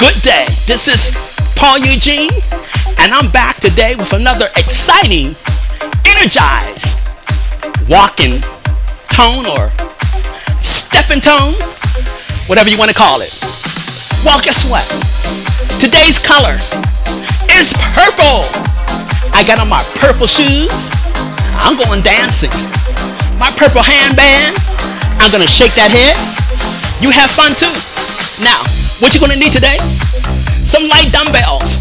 Good day. This is Paul Eugene, and I'm back today with another exciting, energized walking tone or stepping tone, whatever you want to call it. Well, guess what? Today's color is purple. I got on my purple shoes. I'm going dancing. My purple handband. I'm gonna shake that head. You have fun too. Now, what you're gonna need today? Some light dumbbells.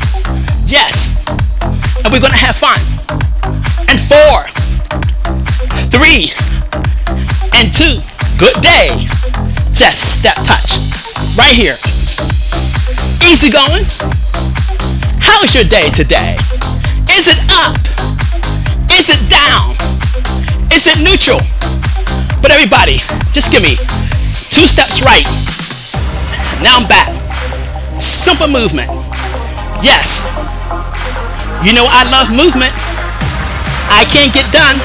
Yes. And we're gonna have fun. And 4, 3, and 2. Good day. Just step touch. Right here. Easy going. How's your day today? Is it up? Is it down? Is it neutral? But everybody, just give me 2 steps right. Now I'm back. Simple movement. Yes. You know I love movement. I can't get done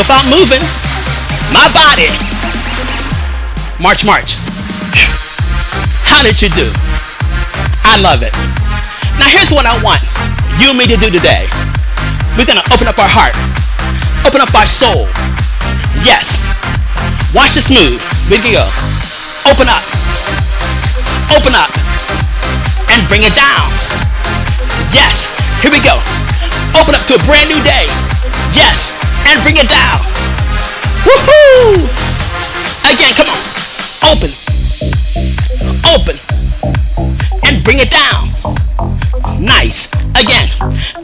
without moving my body. March, march. How did you do? I love it. Now here's what I want you and me to do today. We're gonna open up our heart. Open up our soul. Yes. Watch this move. We can go. Open up. Open up. And bring it down. Yes. Here we go. Open up to a brand new day. Yes. And bring it down. Woohoo! Again, come on. Open. Open. And bring it down. Nice. Again.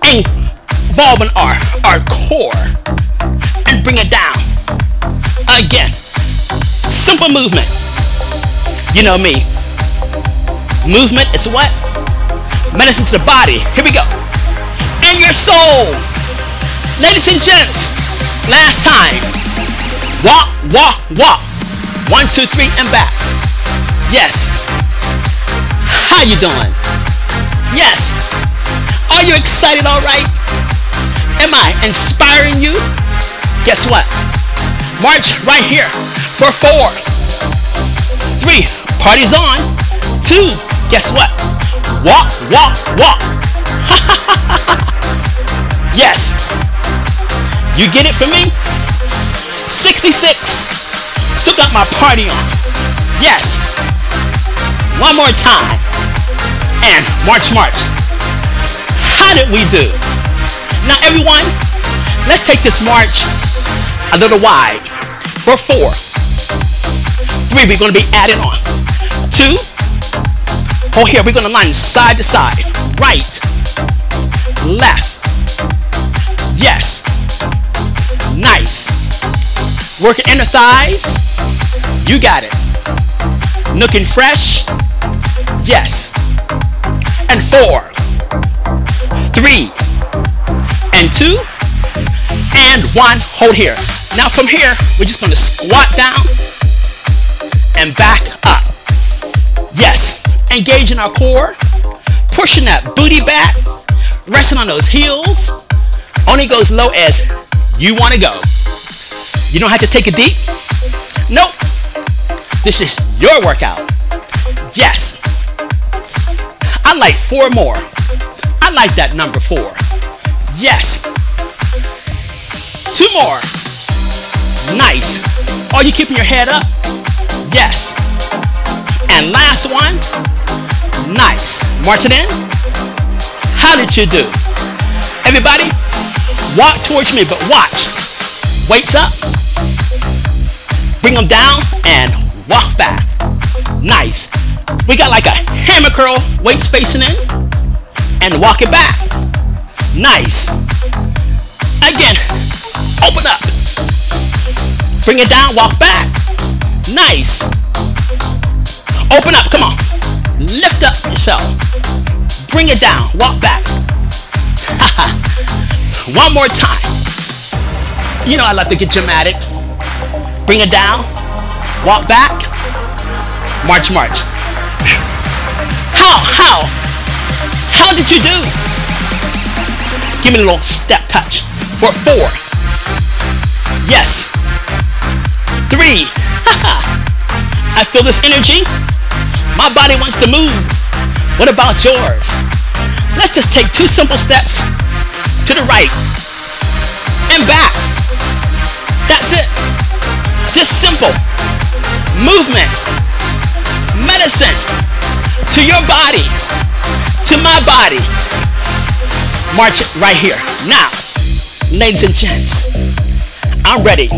Involving our core. And bring it down. Again. Simple movement. You know me. Movement is what? Medicine to the body. Here we go. In your soul. Ladies and gents, last time. Walk, walk, walk. 1, 2, 3, and back. Yes. How you doing? Yes. Are you excited all right? Am I inspiring you? Guess what? March right here for 4, 3, party's on, 2, guess what? Walk, walk, walk. Yes. You get it from me? 66. Still got my party on. Yes. One more time. And march, march. How did we do? Now everyone, let's take this march a little wide for 4, 3, we're going to be added on, 2, hold here, we're going to line side to side, right, left, yes, nice, working inner thighs, you got it, looking fresh, yes, and 4, 3, and 2, and 1, hold here. Now from here, we're just going to squat down and back up. Yes, engaging our core, pushing that booty back, resting on those heels, only goes low as you want to go. You don't have to take it deep. Nope. This is your workout. Yes. I like 4 more. I like that number 4. Yes. 2 more. Nice. Are you keeping your head up? Yes. And last one. Nice. March it in. How did you do? Everybody, walk towards me, but watch. Weights up. Bring them down and walk back. Nice. We got like a hammer curl, weight spacing in. And walk it back. Nice. Again. Open up. Bring it down, walk back. Nice. Open up, come on. Lift up yourself. Bring it down, walk back. One more time. You know I love to get dramatic. Bring it down, walk back. March, march. How did you do? Give me a little step touch for 4. Yes. 3. I feel this energy. My body wants to move. What about yours? Let's just take two simple steps to the right and back. That's it. Just simple movement, medicine to your body, to my body. March it right here. Now, ladies and gents, I'm ready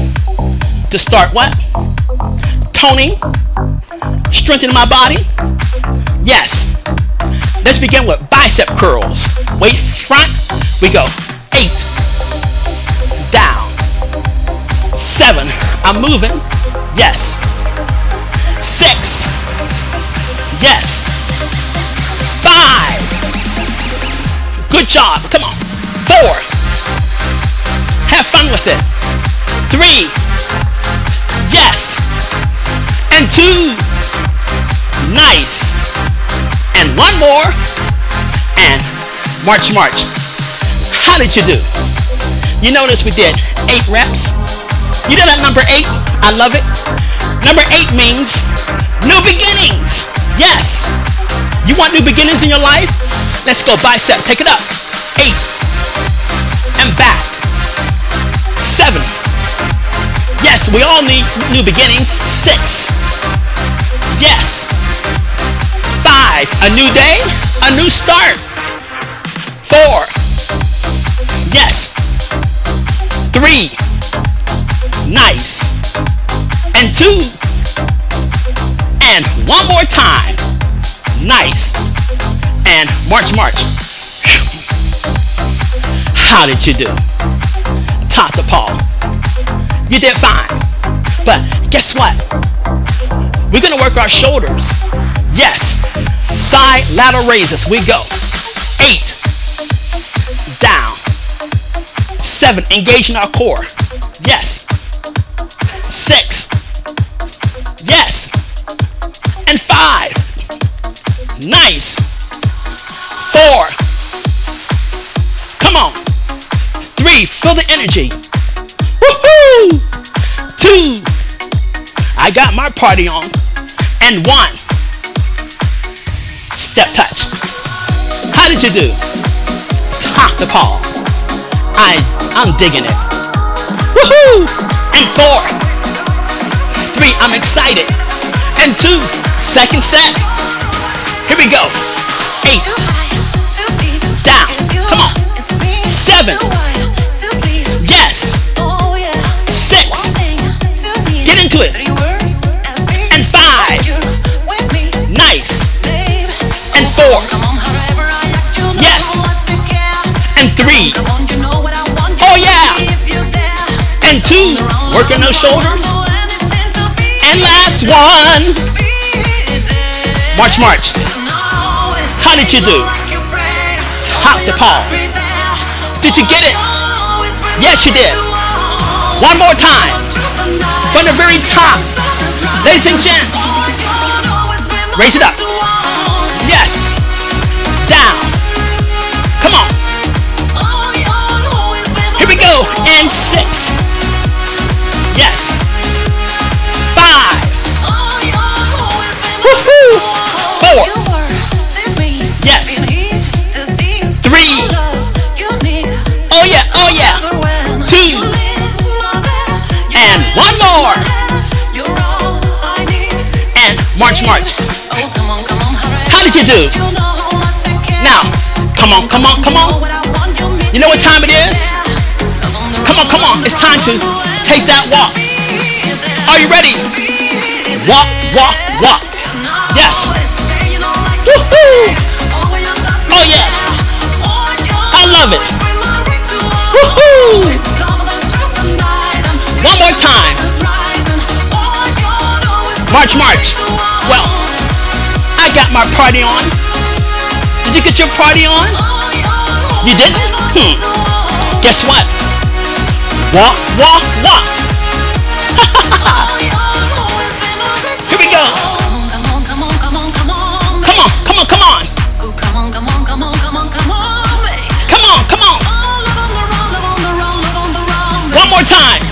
to start what? Toning, strengthening my body. Yes. Let's begin with bicep curls. Weight front. We go 8. Down. 7. I'm moving. Yes. 6. Yes. 5. Good job. Come on. 4. Have fun with it. 3. Yes. And 2. Nice. And 1 more. And march, march. How did you do? You notice we did 8 reps. You know that number 8? I love it. Number 8 means new beginnings. Yes. You want new beginnings in your life? Let's go bicep. Take it up. 8. And back. 7. Yes, we all need new beginnings. 6. Yes. 5. A new day, a new start. 4. Yes. 3. Nice. And 2. And 1 more time. Nice. And march, march. How did you do? Top to Paul. You did fine. But guess what? We're going to work our shoulders. Yes. Side lateral raises. We go 8. Down. 7. Engaging our core. Yes. 6. Yes. And 5. Nice. 4. Come on. 3. Feel the energy. Woohoo! 2. I got my party on. And 1. Step touch. How did you do? Talk to Paul. I'm digging it. Woohoo! And 4. 3. I'm excited. And 2. Second set. Here we go. 8. Down. Come on. 7. Yes. 6. Get into it. And 5. Nice. And 4. Yes. And 3. Oh yeah. And 2. Working those shoulders. And last one. March, march. How did you do? Talk to Paul. Did you get it? Yes, you did. One more time. From the very top. Ladies and gents. Raise it up. Yes. Down. Come on. Here we go. And 6. Yes. 5. Woohoo. 4. Yes. 3. Oh yeah. Oh yeah. 2. And 1 more. And march, march. How did you do? Now, come on, come on, come on. You know what time it is? Come on, come on. It's time to take that walk. Are you ready? Walk, walk, walk. Yes. Woohoo! Oh yes. I love it. Woohoo! One more time. March, march. Well. I got my party on. Did you get your party on? You didn't? Guess what? Walk, walk, walk. Here we go. Come on, come on, come on. Come on, come on. One more time.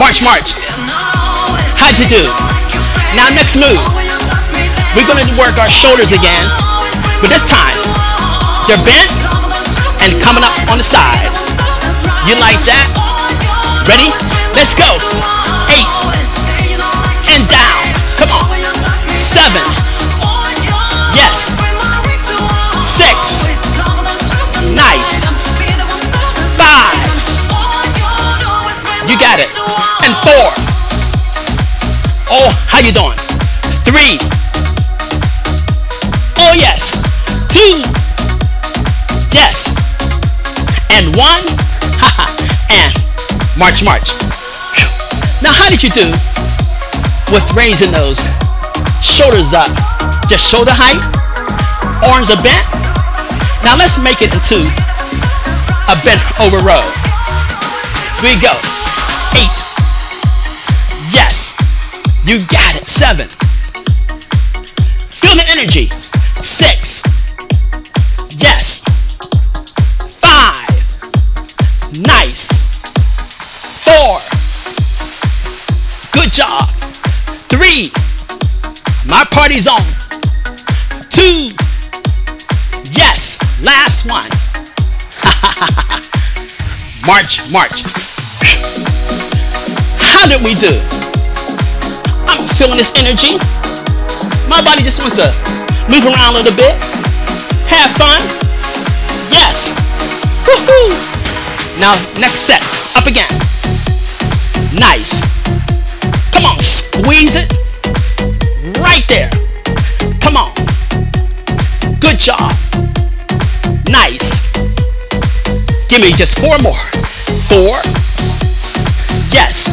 March, march. How'd you do? Now next move, We're going to work our shoulders again, but this time they're bent and coming up on the side. You like that? Ready? Let's go. 8 and down. Come on. 7. Yes. 6. Nice. 5. You got it. And 4. Oh, how you doing? 3. Oh yes. 2. Yes. And 1. Haha. And march. Now how did you do with raising those shoulders up? Just shoulder height. Arms are bent. Now let's make it into a bent over row. We go. 8. Yes. You got it. 7. Feel the energy. 6. Yes. 5. Nice. 4. Good job. 3. My party's on. 2. Yes. Last one. March. How did we do? I'm feeling this energy. My body just wants to move around a little bit. Have fun. Yes. Woohoo. Now, next set. Up again. Nice. Come on. Squeeze it. Right there. Come on. Good job. Nice. Give me just 4 more. 4. Yes.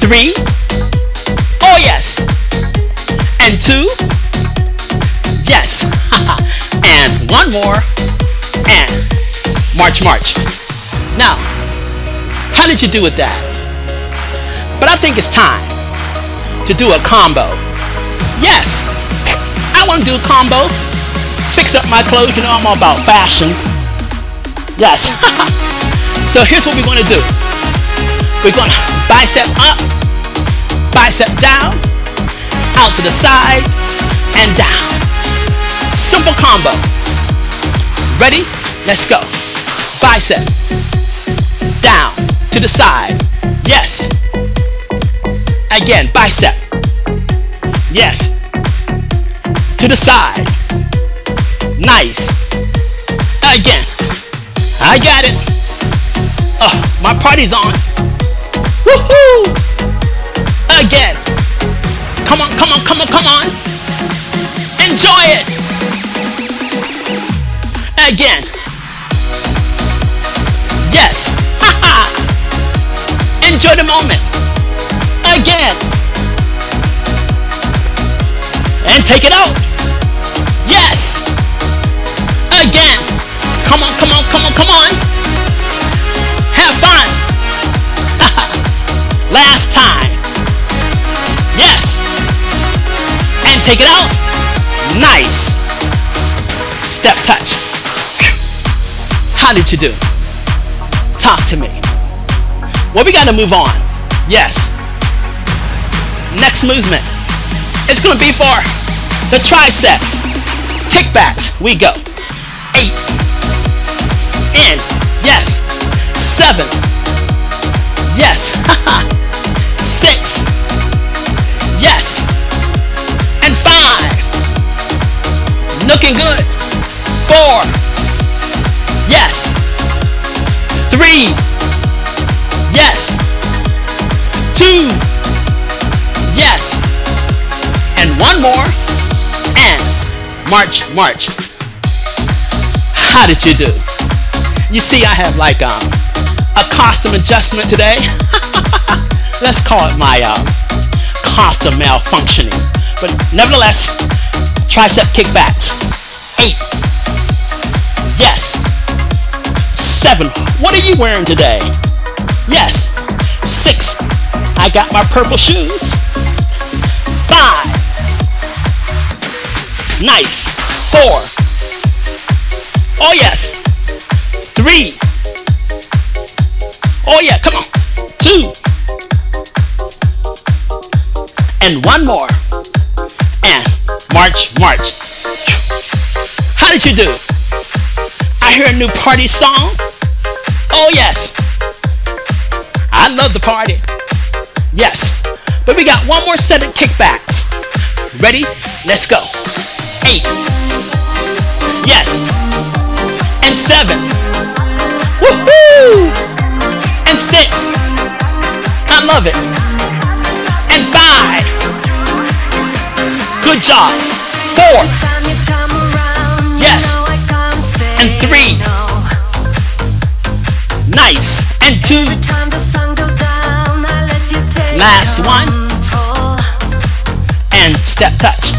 3. Oh yes. And 2. Yes. And 1 more. And march. Now, how did you do with that? But I think it's time to do a combo. Yes. I want to do a combo. Fix up my clothes. You know I'm all about fashion. Yes. So here's what we're going to do. We're going to bicep up, bicep down, out to the side, and down. Simple combo. Ready? Let's go. Bicep. Down. To the side. Yes. Again. Bicep. Yes. To the side. Nice. Again. I got it. Oh, my party's on. Woohoo! Again. Come on. Enjoy it. Again. Yes. Haha. Enjoy the moment. Again. And take it out. Yes. Again. Come on. Have fun. Last time. Yes. And take it out. Nice. Step touch. How did you do? Talk to me. Well, we gotta move on. Yes. Next movement. It's gonna be for the triceps. Kickbacks. We go. 8. In. Yes. 7. Yes. 6. Yes. And 5. Looking good. 4. Yes. 3. Yes. 2. Yes. And 1 more. And march. How did you do? You see, I have like a costume adjustment today. Let's call it my costume malfunctioning. But nevertheless, tricep kickbacks. 8. Yes. 7. What are you wearing today? Yes. 6. I got my purple shoes. 5. Nice. 4. Oh yes. 3. Oh yeah, come on. 2. And 1 more. And march. How did you do? I hear a new party song. Oh yes, I love the party. Yes, but we got one more set of kickbacks. Ready? Let's go. 8. Yes. And 7. Woohoo! And 6. I love it. And 5. Good job. 4. Yes. And 3. Nice. And 2. Last one. And step touch.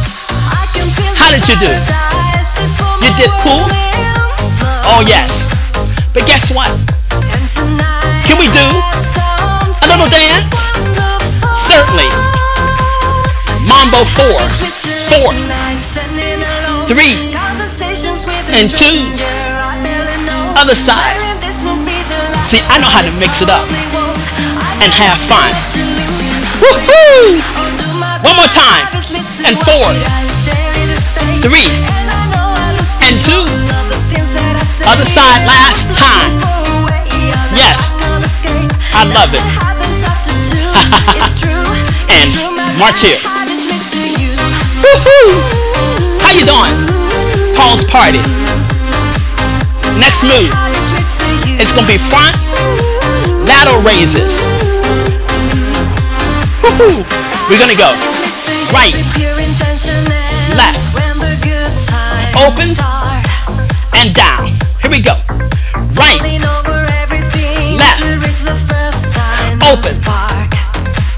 How did you do? You did cool? Oh yes. But guess what? Can we do a little dance? Certainly. Mambo 4, 4, 3, and 2. Other side. See, I know how to mix it up and have fun. Woohoo! One more time. And 4, 3, and 2. Other side, last time. Yes, I love it. And march here. Woohoo! How you doing? Paul's party. Next move. It's gonna be front lateral raises. Woohoo! We're gonna go right, left, open, and down. Here we go. Right, left, open,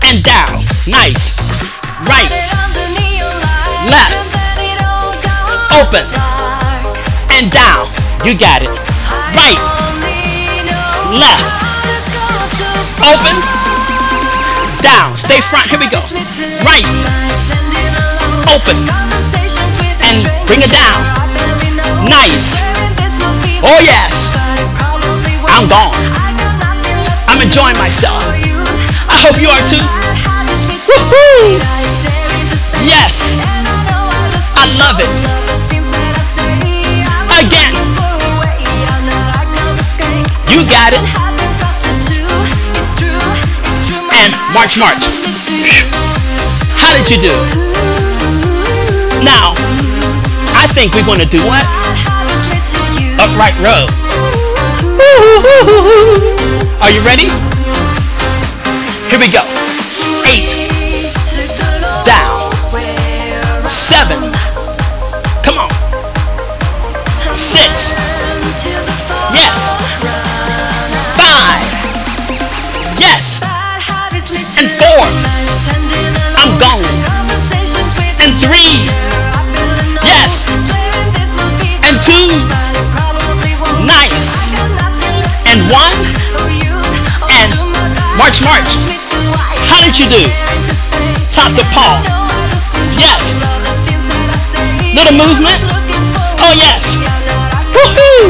and down. Nice. Right, left, open, and down. You got it. Right, left, open, down. Stay front. Here we go. Right, open, and bring it down. Nice. Oh yes. I'm gone. I'm enjoying myself. I hope you are too. Woohoo! Yes. I love it. Again. You got it. And march, march. How did you do? Now, I think we're gonna do what? Upright row. Are you ready? Here we go. 8. Down. 7. Come on. 6. Yes. 5. Yes. And 4. I'm gone. And 3. Yes. And 2. Nice. And 1. And march, march. How did you do? Top to Paul. Yes. Little movement. Oh yes. Woohoo!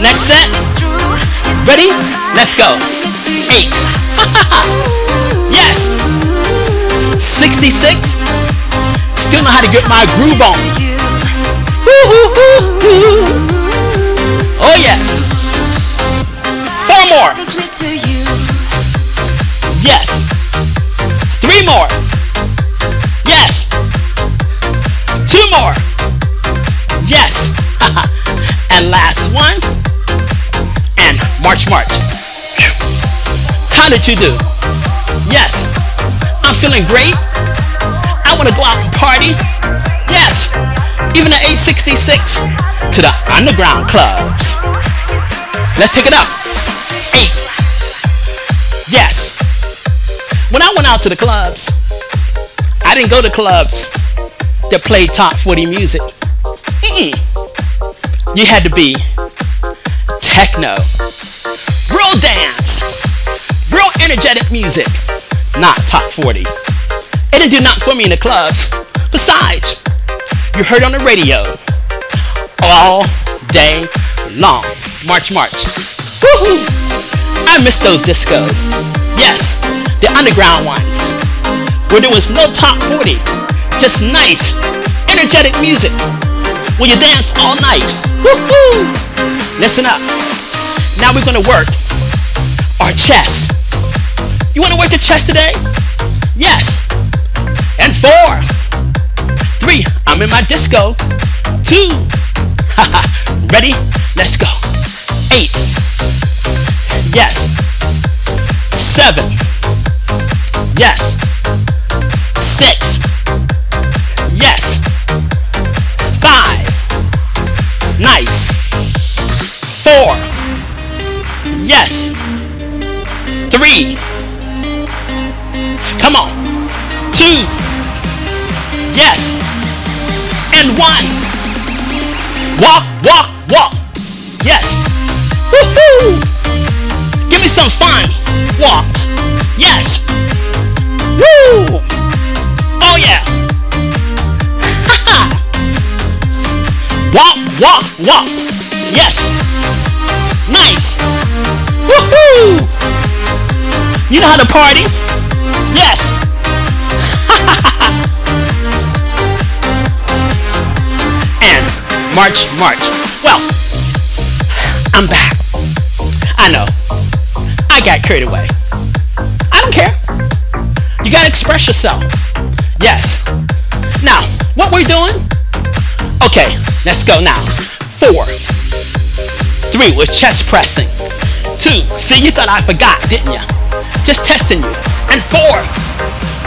Next set. Ready? Let's go. 8. Yes. 66. Still know how to get my groove on. Oh yes. 4 more. Yes. 3 more. Yes. 2 more. Yes. And last one. And march, march. How did you do? Yes. I'm feeling great. I want to go out and party. Yes. Even at 866 to the underground clubs. Let's take it up. 8. Yes. When I went out to the clubs, I didn't go to clubs that played top 40 music. You had to be techno, real dance, real energetic music, not top 40. It didn't do nothing for me in the clubs. Besides, you heard on the radio all day long. March, march. Woohoo! I miss those discos. Yes, the underground ones, where there was no top 40. Just nice, energetic music. Will you dance all night? Woo-hoo! Listen up. Now we're gonna work our chest. You wanna work the chest today? Yes. And 4, 3, I'm in my disco. 2, haha, ready? Let's go. 8, yes. 7, yes. 6, yes. 5, nice. 4, yes. 3, come on. 2, yes. And 1, walk, walk, walk, yes. Woohoo! Give me some fun walks, yes. Woo! Oh yeah! Ha-ha! Walk, walk, walk, yes. Nice. Woohoo! You know how to party? Yes. And march, march. Well, I'm back. I know. I got carried away. I don't care. You gotta express yourself. Yes. Now, what we're doing? Okay, let's go now. 4, 3, we're chest pressing. 2, see, you thought I forgot, didn't you? Just testing you. And 4,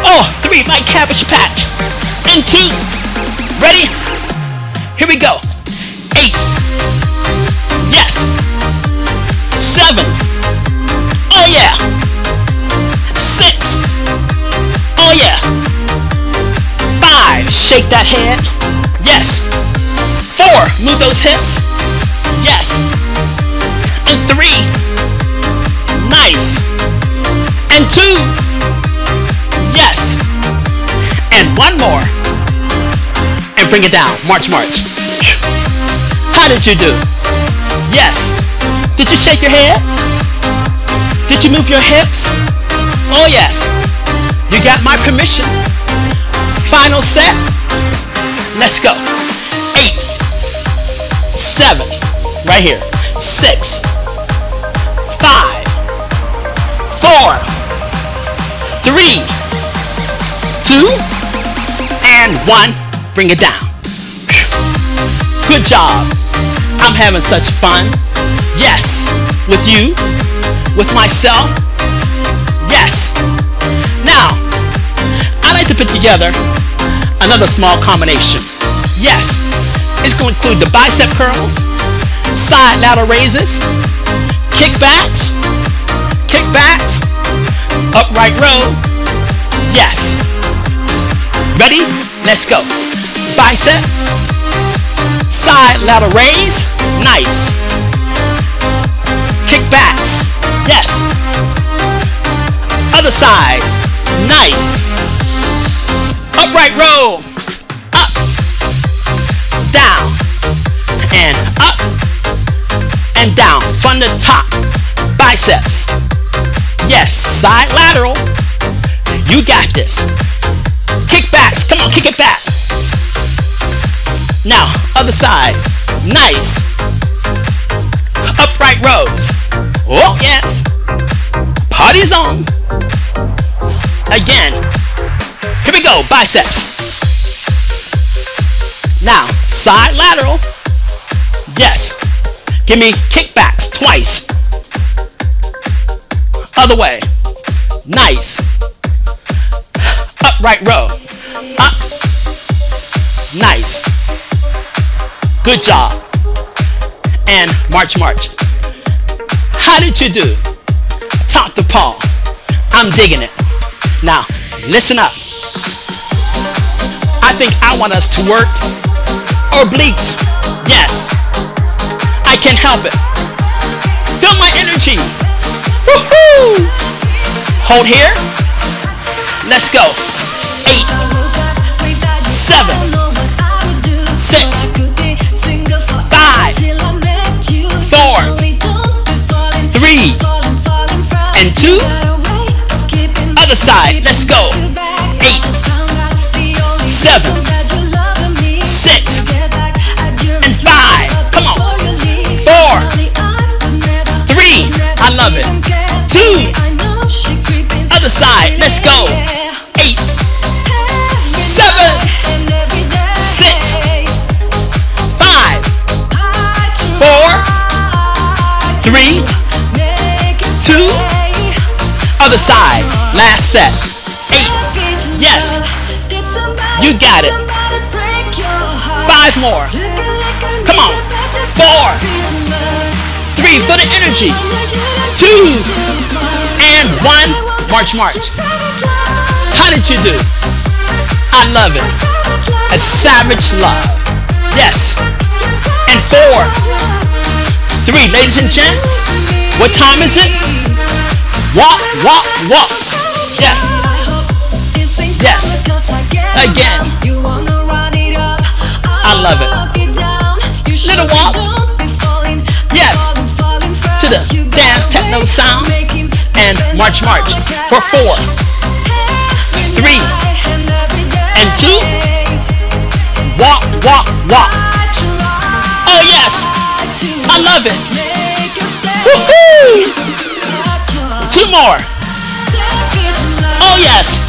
oh, 3, my cabbage patch. And 2, ready? Here we go. 8, yes. 7, oh yeah. 6, oh yeah. 5, shake that head, yes. 4, move those hips, yes. And 3, nice. And 2, yes. And 1 more, and bring it down, march, march. How did you do? Yes. Did you shake your head? Did you move your hips? Oh yes. You got my permission. Final set. Let's go. 8, 7, right here. 6, 5, 4, 3, 2, and 1. Bring it down. Good job. I'm having such fun. Yes. With you. With myself. Yes. Now, I like to put together another small combination. Yes, it's going to include the bicep curls, side lateral raises, kickbacks, kickbacks, upright row. Yes. Ready? Let's go. Bicep, side lateral raise, nice. Kickbacks, yes. Other side, nice. Upright row, up, down, and up, and down, from the top. Biceps, yes. Side lateral, you got this. Kickbacks, come on, kick it back. Now, other side, nice. Upright rows, oh yes. Party's on. Again, here we go, biceps. Now, side lateral, yes. Give me kickbacks, twice. Other way, nice. Upright row, up, nice. Good job. And march, march. How did you do? Talk to Paul. I'm digging it. Now, listen up. I think I want us to work obliques. Yes. I can't help it. Feel my energy. Woohoo! Hold here. Let's go. 8, 7, 6, 5, 4, 3, and 2. Other side. Let's go. 8. 7, 6, and 5. Come on. 4, 3. I love it. 2. Other side. Let's go. 8, 7, 6, 5, 4, 3, 2, other side, last set, 8, yes, you got it, 5 more, come on, 4, 3 for the energy, 2, and 1, march, how did you do? I love it, a savage love, yes, and 4, 3, ladies and gents, what time is it? Walk, walk, walk. Yes. Yes. Again. I love it. Little walk. Yes. To the dance techno sound. And march for 4, 3, and 2. Walk, walk, walk. Oh yes. I love it. Woohoo! 2 more. Oh yes.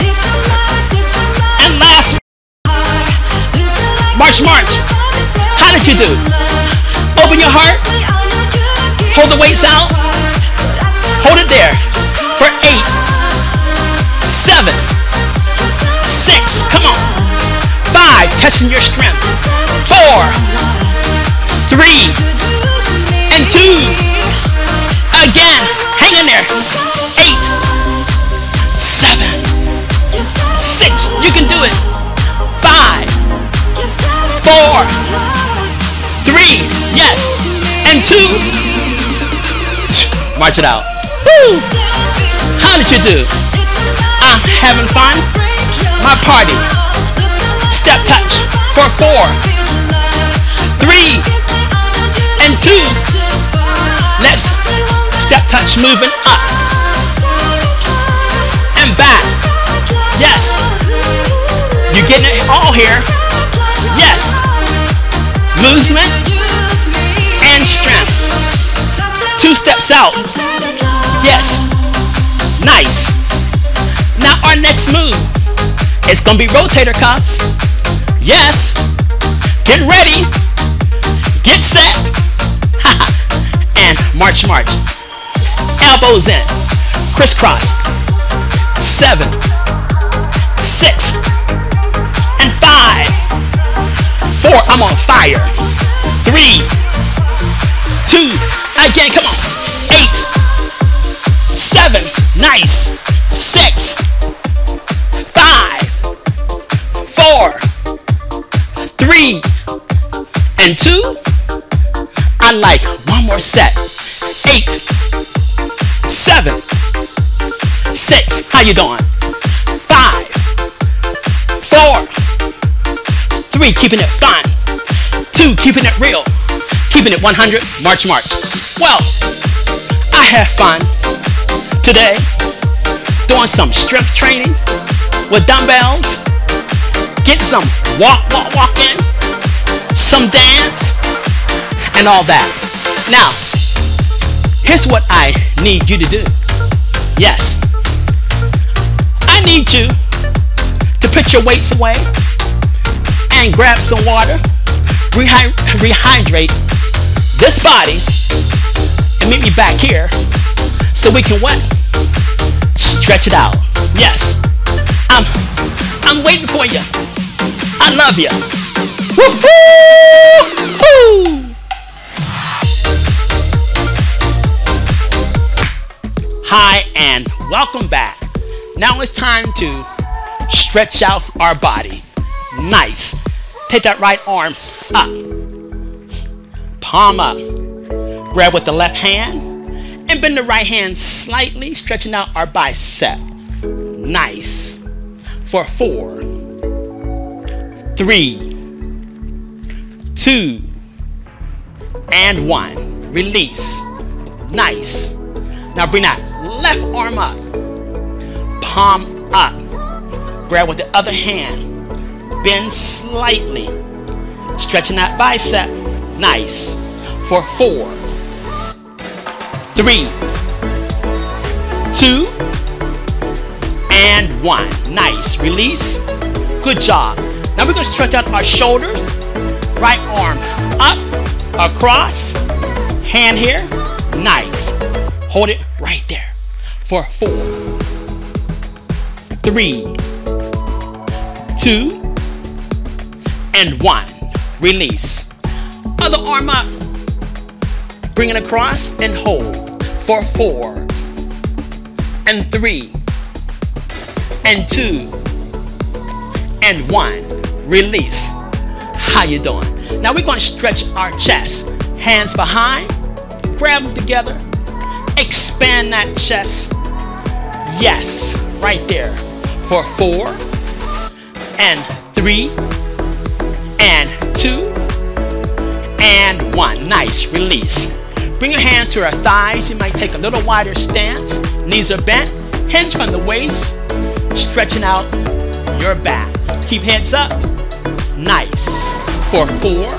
And last. March. How did you do? Open your heart. Hold the weights out. Hold it there for 8, 7, 6. Come on. 5. Testing your strength. 4, 3, and 2. Again, hang in there. 8, 7, 6. You can do it. 5, 4, 3. Yes, and 2. March it out. Woo! How did you do? I'm having fun. My party. Step touch for 4, 3, and 2. Let's step touch moving up and back. Yes. You're getting it all here. Yes. Movement and strength. 2 steps out. Yes. Nice. Now our next move is going to be rotator cuffs. Yes. Get ready. Get set. And march. Elbows in. Crisscross. 7, 6, and 5. 4, I'm on fire. 3, 2, again, come on. 8, 7, nice. 6, 5, 4, 3, and 2. I like one more set. 8, 7, 6. How you doing? 5, 4, 3. Keeping it fun. 2. Keeping it real. Keeping it 100. March. Well, I have fun today doing some strength training with dumbbells. Getting some walk in, some dance, and all that. Now, here's what I need you to do. Yes. I need you to put your weights away and grab some water, rehydrate this body, and meet me back here so we can what? Stretch it out. Yes. I'm waiting for you. I love you. Woo-hoo! Woo! Hi, and welcome back. Now it's time to stretch out our body. Nice. Take that right arm up. Palm up. Grab with the left hand and bend the right hand slightly, stretching out our bicep. Nice. For 4, 3, 2, and 1. Release. Nice. Now bring that left arm up, palm up, grab with the other hand, bend slightly, stretching that bicep, nice, for 4, 3, 2, and 1, nice, release, good job. Now we're gonna stretch out our shoulders, right arm up, across, hand here, nice, hold it right there for 4, 3, 2, and 1, release, other arm up, bring it across and hold for 4, and 3, and 2, and 1, release. How you doing? Now we're going to stretch our chest, hands behind, grab them together, expand that chest, yes, right there for 4, and 3, and 2, and 1, nice, release. Bring your hands to our thighs, you might take a little wider stance, knees are bent, hinge from the waist, stretching out your back, keep heads up, nice, for 4,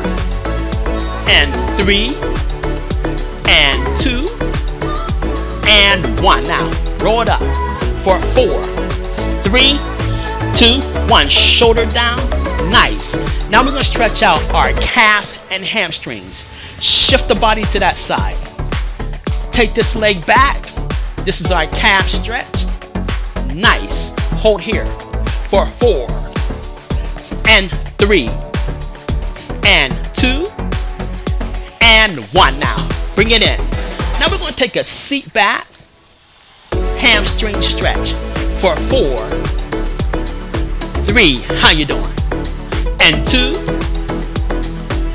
and 3, and 2, and 1, now roll it up for 4, 3, 2, 1, shoulder down, nice. Now we're going to stretch out our calves and hamstrings, shift the body to that side, take this leg back, this is our calf stretch, nice, hold here for 4, and 3, and 2, and 1, now bring it in. Now we're going to take a seat back, hamstring stretch for 4, 3, how you doing, and 2,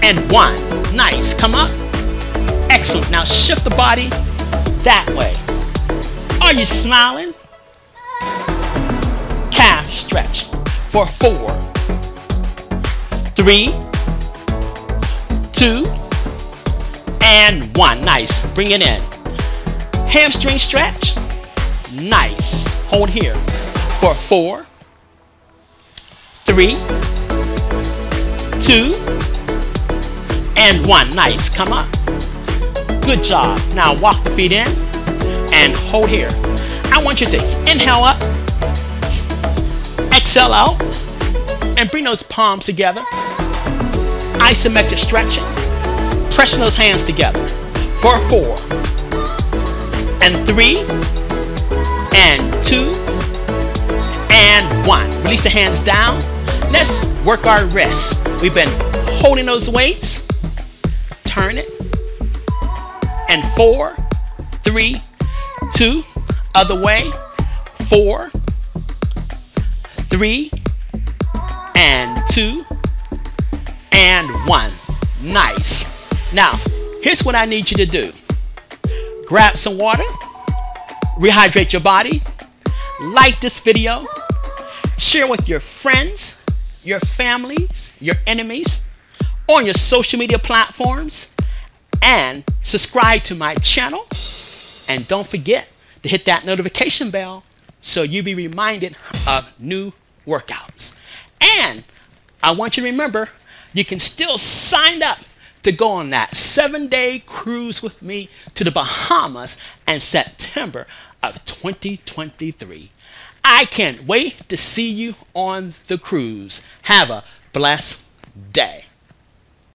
and 1, nice, come up, excellent. Now shift the body that way, are you smiling, calf stretch for 4, 3, 2, and 1, nice, bring it in, hamstring stretch, nice, hold here for 4, 3, 2, and 1, nice, come up, good job. Now walk the feet in and hold here. I want you to inhale up, exhale out, and bring those palms together, isometric stretching, pressing those hands together for 4, and 3, and 2, and 1, release the hands down. Let's work our wrists, we've been holding those weights, turn it, and 4, 3, 2, other way, 4, 3, and 2, and 1, nice. Now here's what I need you to do, grab some water, rehydrate your body, like this video, share with your friends, your families, your enemies, on your social media platforms, and subscribe to my channel, and don't forget to hit that notification bell so you'll be reminded of new workouts. And I want you to remember, you can still sign up to go on that 7-day cruise with me to the Bahamas in September of 2023. I can't wait to see you on the cruise. Have a blessed day.